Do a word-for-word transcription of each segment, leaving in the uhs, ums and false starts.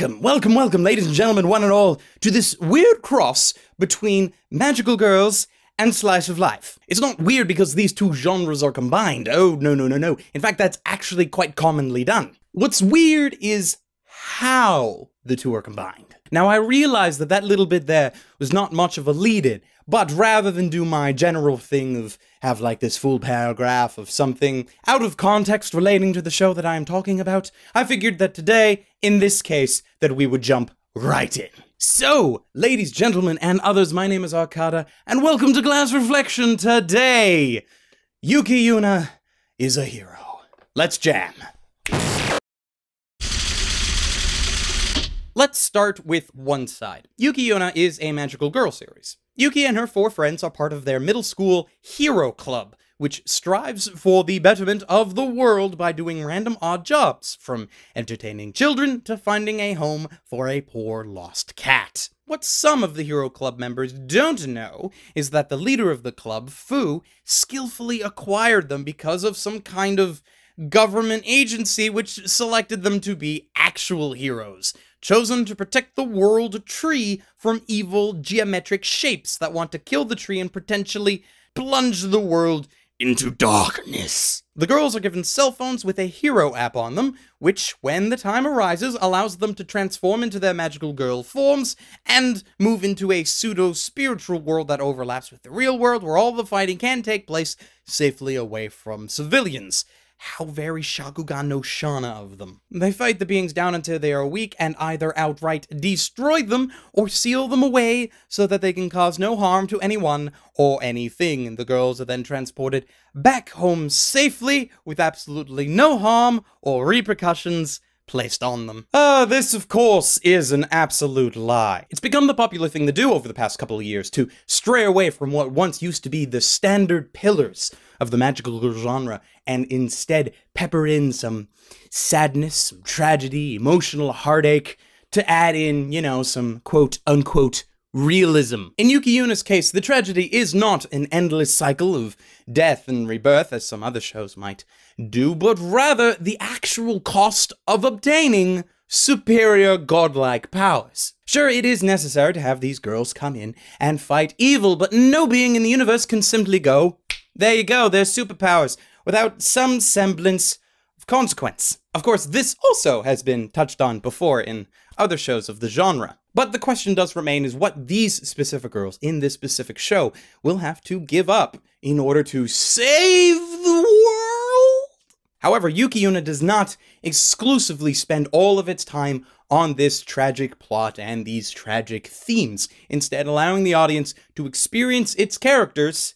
Welcome, welcome, welcome, ladies and gentlemen, one and all, to this weird cross between magical girls and slice of life. It's not weird because these two genres are combined. Oh, no, no, no, no. In fact, that's actually quite commonly done. What's weird is how the two are combined. Now, I realize that that little bit there was not much of a lead-in, but rather than do my general thing of have like this full paragraph of something out of context relating to the show that I am talking about, I figured that today, in this case, that we would jump right in. So, ladies, gentlemen, and others, my name is Arkada, and welcome to Glass Reflection today! Yuki Yuna is a hero. Let's jam. Let's start with one side. Yuki Yuna is a magical girl series. Yuki and her four friends are part of their middle school hero club, which strives for the betterment of the world by doing random odd jobs, from entertaining children to finding a home for a poor lost cat. What some of the hero club members don't know is that the leader of the club, Fu, skillfully acquired them because of some kind of government agency which selected them to be actual heroes, chosen to protect the world tree from evil geometric shapes that want to kill the tree and potentially plunge the world into darkness. The girls are given cell phones with a hero app on them, which, when the time arises, allows them to transform into their magical girl forms and move into a pseudo-spiritual world that overlaps with the real world, where all the fighting can take place safely away from civilians. How very Shakugan no Shana of them. They fight the beings down until they are weak and either outright destroy them or seal them away so that they can cause no harm to anyone or anything. The girls are then transported back home safely with absolutely no harm or repercussions placed on them. Uh, this, of course, is an absolute lie. It's become the popular thing to do over the past couple of years, to stray away from what once used to be the standard pillars of the magical genre, and instead pepper in some sadness, some tragedy, emotional heartache, to add in, you know, some quote-unquote realism. In Yuki Yuna's case, the tragedy is not an endless cycle of death and rebirth, as some other shows might do, but rather the actual cost of obtaining superior godlike powers. Sure, it is necessary to have these girls come in and fight evil, but no being in the universe can simply go, there you go, they're superpowers, without some semblance of consequence. Of course, this also has been touched on before in other shows of the genre. But the question does remain is what these specific girls in this specific show will have to give up in order to save the world. However, Yuki Yuna does not exclusively spend all of its time on this tragic plot and these tragic themes, instead allowing the audience to experience its characters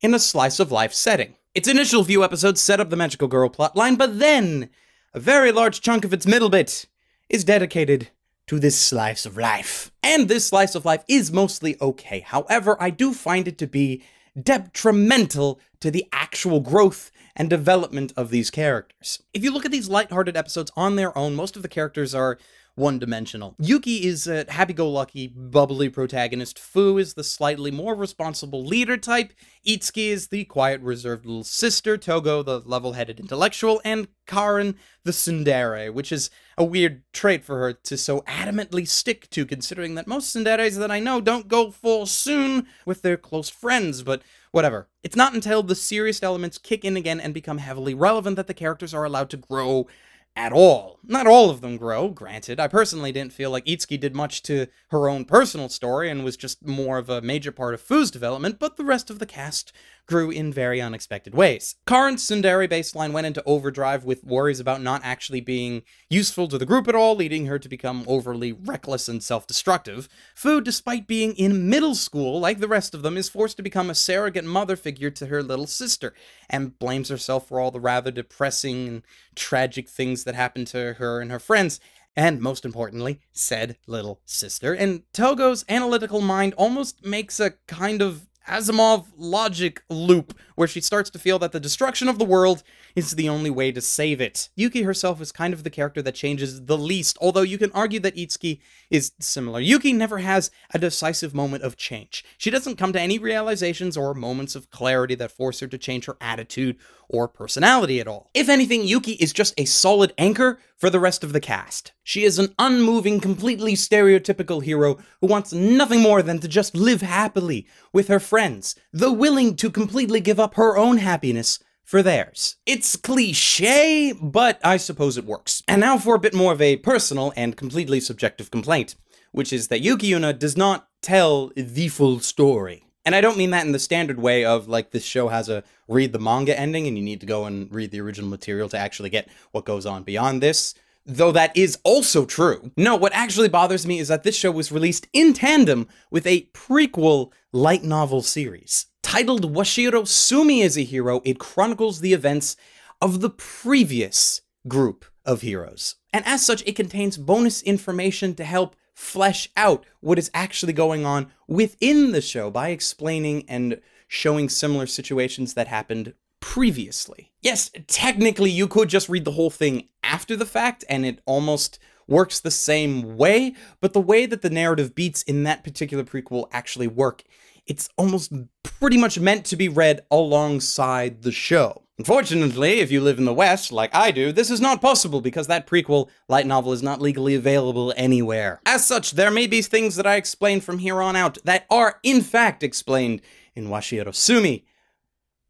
in a slice of life setting. Its initial few episodes set up the magical girl plotline, but then a very large chunk of its middle bit is dedicated to this slice of life. And this slice of life is mostly okay. However, I do find it to be detrimental to the actual growth and development of these characters. If you look at these lighthearted episodes on their own, most of the characters are one-dimensional. Yuki is a happy-go-lucky, bubbly protagonist. Fu is the slightly more responsible leader type. Itsuki is the quiet, reserved little sister. Togo, the level-headed intellectual. And Karin, the tsundere, which is a weird trait for her to so adamantly stick to, considering that most tsunderes that I know don't go full soon with their close friends, but whatever. It's not until the serious elements kick in again and become heavily relevant that the characters are allowed to grow at all. Not all of them grow, granted. I personally didn't feel like Itsuki did much to her own personal story and was just more of a major part of Fu's development, but the rest of the cast grew in very unexpected ways. Karin's tsundere baseline went into overdrive with worries about not actually being useful to the group at all, leading her to become overly reckless and self-destructive. Fu, despite being in middle school, like the rest of them, is forced to become a surrogate mother figure to her little sister, and blames herself for all the rather depressing and tragic things that that happened to her and her friends, and most importantly, said little sister. And Togo's analytical mind almost makes a kind of Asimov logic loop where she starts to feel that the destruction of the world is the only way to save it. Yuki herself is kind of the character that changes the least, although you can argue that Itsuki is similar. Yuki never has a decisive moment of change. She doesn't come to any realizations or moments of clarity that force her to change her attitude or personality at all. If anything, Yuki is just a solid anchor for the rest of the cast. She is an unmoving, completely stereotypical hero who wants nothing more than to just live happily with her friends, though willing to completely give up her own happiness for theirs. It's cliche, but I suppose it works. And now for a bit more of a personal and completely subjective complaint, which is that Yuki Yuna does not tell the full story. And I don't mean that in the standard way of, like, this show has a read the manga ending and you need to go and read the original material to actually get what goes on beyond this, though that is also true. No, what actually bothers me is that this show was released in tandem with a prequel light novel series. Titled Washiro Sumi as a Hero, it chronicles the events of the previous group of heroes. And as such, it contains bonus information to help flesh out what is actually going on within the show by explaining and showing similar situations that happened previously. Yes, technically you could just read the whole thing after the fact and it almost works the same way, but the way that the narrative beats in that particular prequel actually work, it's almost pretty much meant to be read alongside the show. Unfortunately, if you live in the West, like I do, this is not possible because that prequel light novel is not legally available anywhere. As such, there may be things that I explain from here on out that are in fact explained in Washiro Sumi,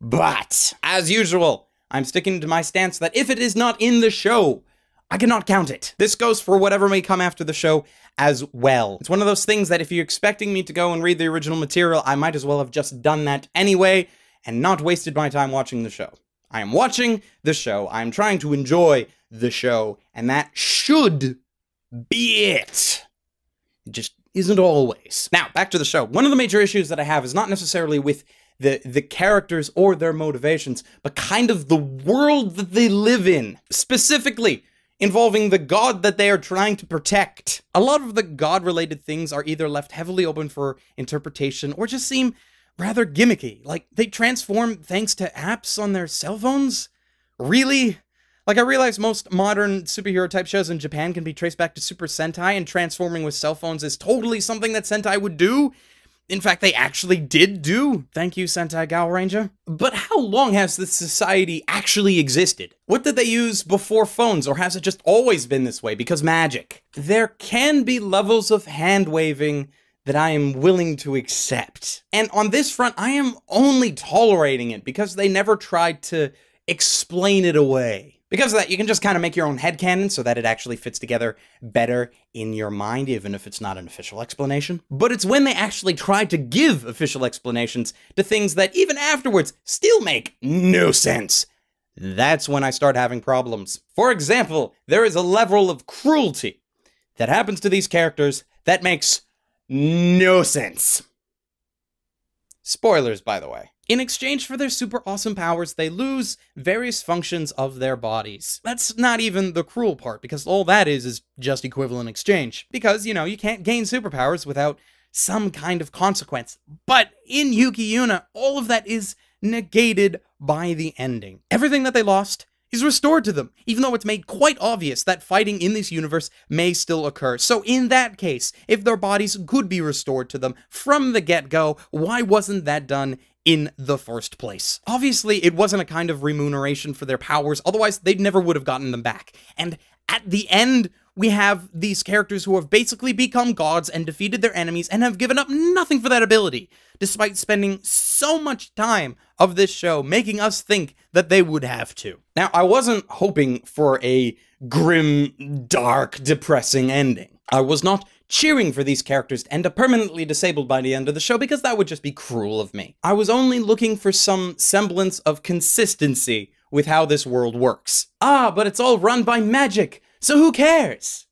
but as usual, I'm sticking to my stance that if it is not in the show, I cannot count it. This goes for whatever may come after the show as well. It's one of those things that if you're expecting me to go and read the original material, I might as well have just done that anyway and not wasted my time watching the show. I am watching the show, I'm trying to enjoy the show, and that should be it. It just isn't always. Now, back to the show. One of the major issues that I have is not necessarily with The, the characters or their motivations, but kind of the world that they live in, specifically involving the god that they are trying to protect. A lot of the god-related things are either left heavily open for interpretation or just seem rather gimmicky. Like, they transform thanks to apps on their cell phones? Really? Like, I realize most modern superhero-type shows in Japan can be traced back to Super Sentai, and transforming with cell phones is totally something that Sentai would do. In fact, they actually did do. Thank you, Sentai Gowranger. But how long has this society actually existed? What did they use before phones, or has it just always been this way because magic? There can be levels of hand-waving that I am willing to accept. And on this front, I am only tolerating it because they never tried to explain it away. Because of that, you can just kind of make your own headcanon so that it actually fits together better in your mind, even if it's not an official explanation. But it's when they actually try to give official explanations to things that even afterwards still make no sense. That's when I start having problems. For example, there is a level of cruelty that happens to these characters that makes no sense. Spoilers, by the way. In exchange for their super awesome powers, they lose various functions of their bodies. That's not even the cruel part, because all that is is just equivalent exchange. Because, you know, you can't gain superpowers without some kind of consequence. But in Yuki Yuna, all of that is negated by the ending. Everything that they lost is restored to them, even though it's made quite obvious that fighting in this universe may still occur. So in that case, if their bodies could be restored to them from the get-go, why wasn't that done in the first place? Obviously, it wasn't a kind of remuneration for their powers, otherwise they never would have gotten them back. And at the end, we have these characters who have basically become gods and defeated their enemies and have given up nothing for that ability, despite spending so much time of this show making us think that they would have to. Now, I wasn't hoping for a grim, dark, depressing ending. I was not cheering for these characters to end up permanently disabled by the end of the show because that would just be cruel of me. I was only looking for some semblance of consistency with how this world works. Ah, but it's all run by magic! So who cares?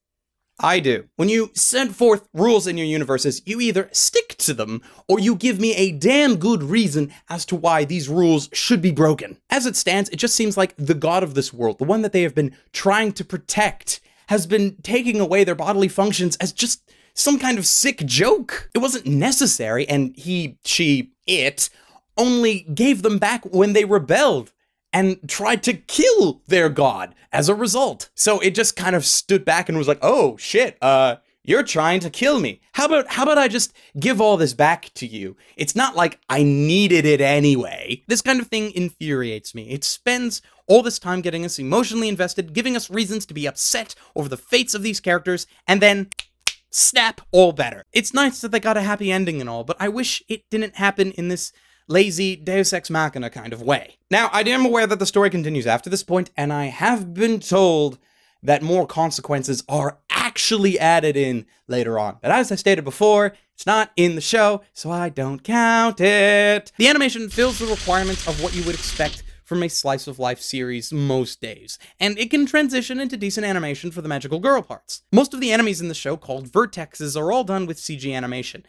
I do. When you set forth rules in your universes, you either stick to them, or you give me a damn good reason as to why these rules should be broken. As it stands, it just seems like the god of this world, the one that they have been trying to protect, has been taking away their bodily functions as just some kind of sick joke. It wasn't necessary, and he, she, it only gave them back when they rebelled and tried to kill their god as a result. So it just kind of stood back and was like, oh shit, uh, you're trying to kill me. How about, how about I just give all this back to you? It's not like I needed it anyway. This kind of thing infuriates me. It spends all this time getting us emotionally invested, giving us reasons to be upset over the fates of these characters, and then snap, all better. It's nice that they got a happy ending and all, but I wish it didn't happen in this lazy Deus Ex Machina kind of way. Now, I am aware that the story continues after this point, and I have been told that more consequences are actually added in later on. But as I stated before, it's not in the show, so I don't count it. The animation fills the requirements of what you would expect from a slice of life series most days, and it can transition into decent animation for the magical girl parts. Most of the enemies in the show, called vertexes, are all done with C G animation,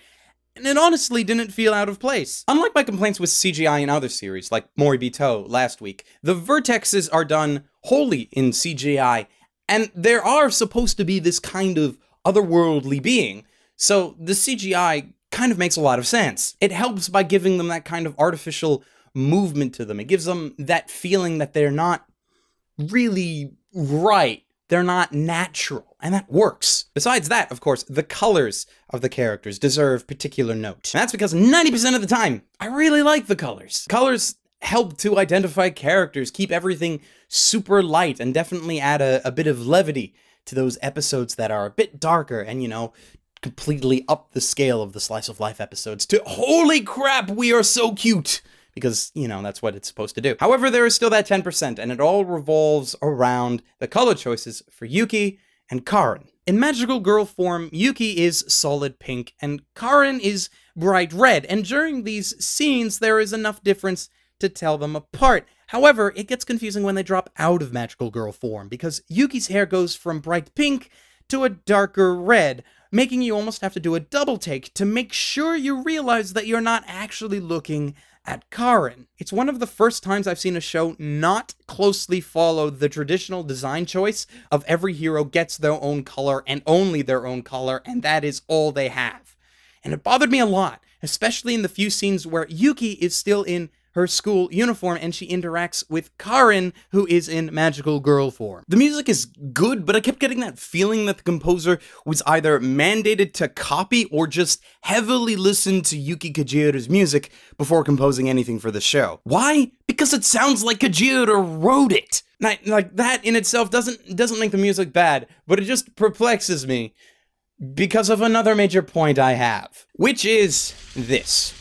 and it honestly didn't feel out of place. Unlike my complaints with C G I in other series, like Moribito last week, the vertexes are done wholly in C G I, and there are supposed to be this kind of otherworldly being, so the C G I kind of makes a lot of sense. It helps by giving them that kind of artificial movement to them. It gives them that feeling that they're not really right. They're not natural, and that works. Besides that, of course, the colors of the characters deserve particular note. And that's because ninety percent of the time, I really like the colors. Colors help to identify characters, keep everything super light, and definitely add a, a bit of levity to those episodes that are a bit darker and, you know, completely up the scale of the slice of life episodes to, holy crap, we are so cute! Because, you know, that's what it's supposed to do. However, there is still that ten percent, and it all revolves around the color choices for Yuki and Karin. In magical girl form, Yuki is solid pink, and Karin is bright red, and during these scenes, there is enough difference to tell them apart. However, it gets confusing when they drop out of magical girl form, because Yuki's hair goes from bright pink to a darker red, making you almost have to do a double take to make sure you realize that you're not actually looking at Karin. It's one of the first times I've seen a show not closely follow the traditional design choice of every hero gets their own color and only their own color, and that is all they have. And it bothered me a lot, especially in the few scenes where Yuki is still in her school uniform and she interacts with Karin, who is in magical girl form. The music is good, but I kept getting that feeling that the composer was either mandated to copy or just heavily listened to Yuki Kajiura's music before composing anything for the show. Why? Because it sounds like Kajiura wrote it. Like, like that in itself doesn't doesn't make the music bad, but it just perplexes me because of another major point I have, which is this.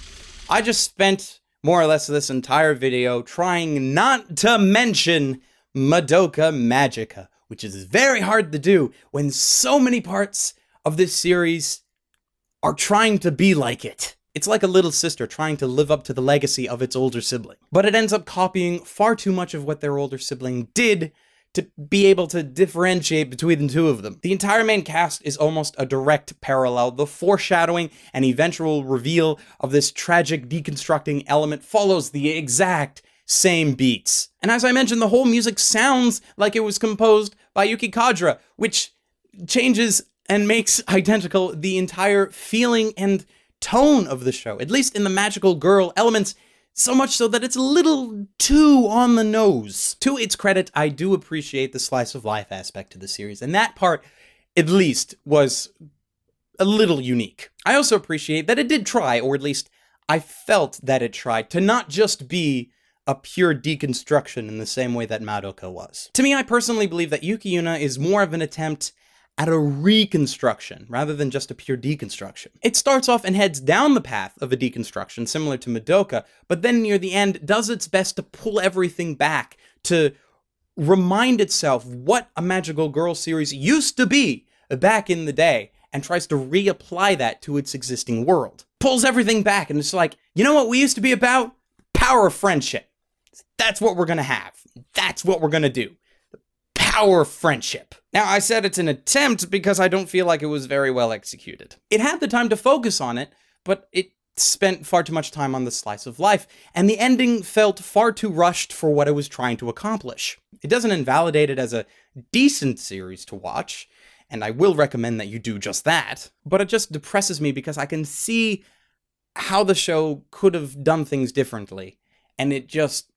I just spent more or less this entire video trying not to mention Madoka Magica, which is very hard to do when so many parts of this series are trying to be like it. It's like a little sister trying to live up to the legacy of its older sibling, but it ends up copying far too much of what their older sibling did to be able to differentiate between the two of them. The entire main cast is almost a direct parallel. The foreshadowing and eventual reveal of this tragic deconstructing element follows the exact same beats. And as I mentioned, the whole music sounds like it was composed by Yuki Kajiura, which changes and makes identical the entire feeling and tone of the show, at least in the magical girl elements. So much so that it's a little too on the nose. To its credit, I do appreciate the slice of life aspect of the series, and that part, at least, was a little unique. I also appreciate that it did try, or at least I felt that it tried, to not just be a pure deconstruction in the same way that Madoka was. To me, I personally believe that Yuki Yuna is more of an attempt at a reconstruction, rather than just a pure deconstruction. It starts off and heads down the path of a deconstruction, similar to Madoka, but then near the end does its best to pull everything back, to remind itself what a magical girl series used to be back in the day, and tries to reapply that to its existing world. Pulls everything back, and it's like, you know what we used to be about? Power of friendship. That's what we're gonna have. That's what we're gonna do. Our friendship. Now, I said it's an attempt because I don't feel like it was very well executed. It had the time to focus on it, but it spent far too much time on the slice of life, and the ending felt far too rushed for what it was trying to accomplish. It doesn't invalidate it as a decent series to watch, and I will recommend that you do just that, but it just depresses me because I can see how the show could have done things differently, and it just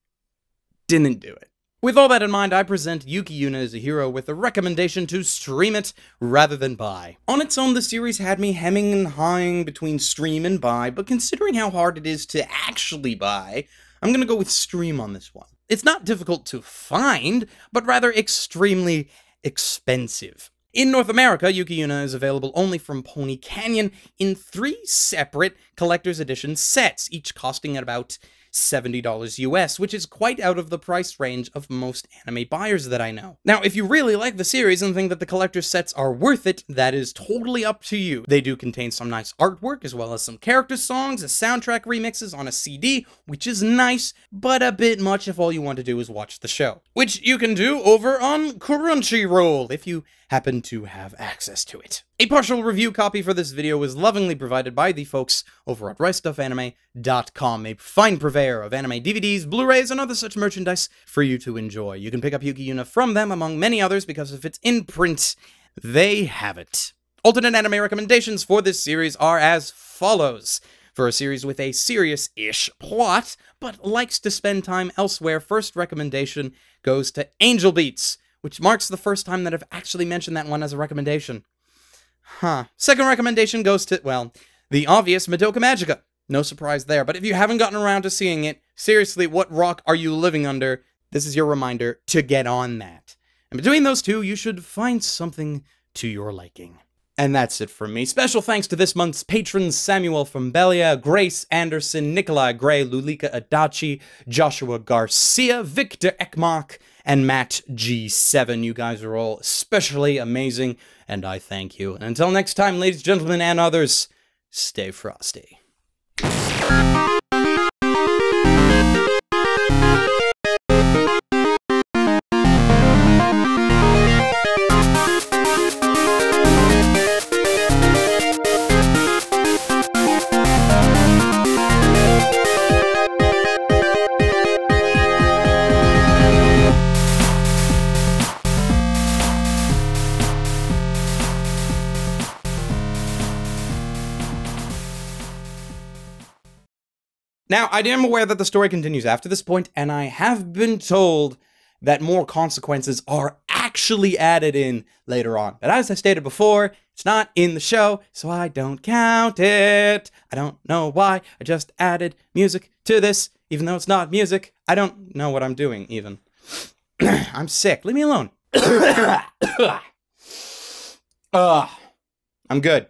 didn't do it. With all that in mind, I present Yuki Yuna Is a Hero with a recommendation to stream it rather than buy. On its own, the series had me hemming and hawing between stream and buy, but considering how hard it is to actually buy, I'm gonna go with stream on this one. It's not difficult to find, but rather extremely expensive. In North America, Yuki Yuna is available only from Pony Canyon in three separate collector's edition sets, each costing at about seventy dollars U S, which is quite out of the price range of most anime buyers that I know. Now, if you really like the series and think that the collector sets are worth it, that is totally up to you. They do contain some nice artwork, as well as some character songs, a soundtrack remixes on a C D, which is nice, but a bit much if all you want to do is watch the show. Which you can do over on Crunchyroll, if you happen to have access to it. A partial review copy for this video was lovingly provided by the folks over at right stuff anime dot com, a fine purveyor of anime D V Ds, Blu-rays, and other such merchandise for you to enjoy. You can pick up Yuki Yuna from them, among many others, because if it's in print, they have it. Alternate anime recommendations for this series are as follows. For a series with a serious-ish plot, but likes to spend time elsewhere, first recommendation goes to Angel Beats, which marks the first time that I've actually mentioned that one as a recommendation. Huh. Second recommendation goes to, well, the obvious Madoka Magica. No surprise there, but if you haven't gotten around to seeing it, seriously, what rock are you living under? This is your reminder to get on that. And between those two, you should find something to your liking. And that's it from me. Special thanks to this month's patrons, Samuel from Belia, Grace Anderson, Nikolai Gray, Lulika Adachi, Joshua Garcia, Victor Ekmark, and Matt G seven. You guys are all especially amazing, and I thank you. And until next time, ladies, gentlemen, and others, stay frosty. Now, I am aware that the story continues after this point, and I have been told that more consequences are actually added in later on. But as I stated before, it's not in the show, so I don't count it. I don't know why. I just added music to this, even though it's not music. I don't know what I'm doing, even. I'm sick. Leave me alone. uh, I'm good.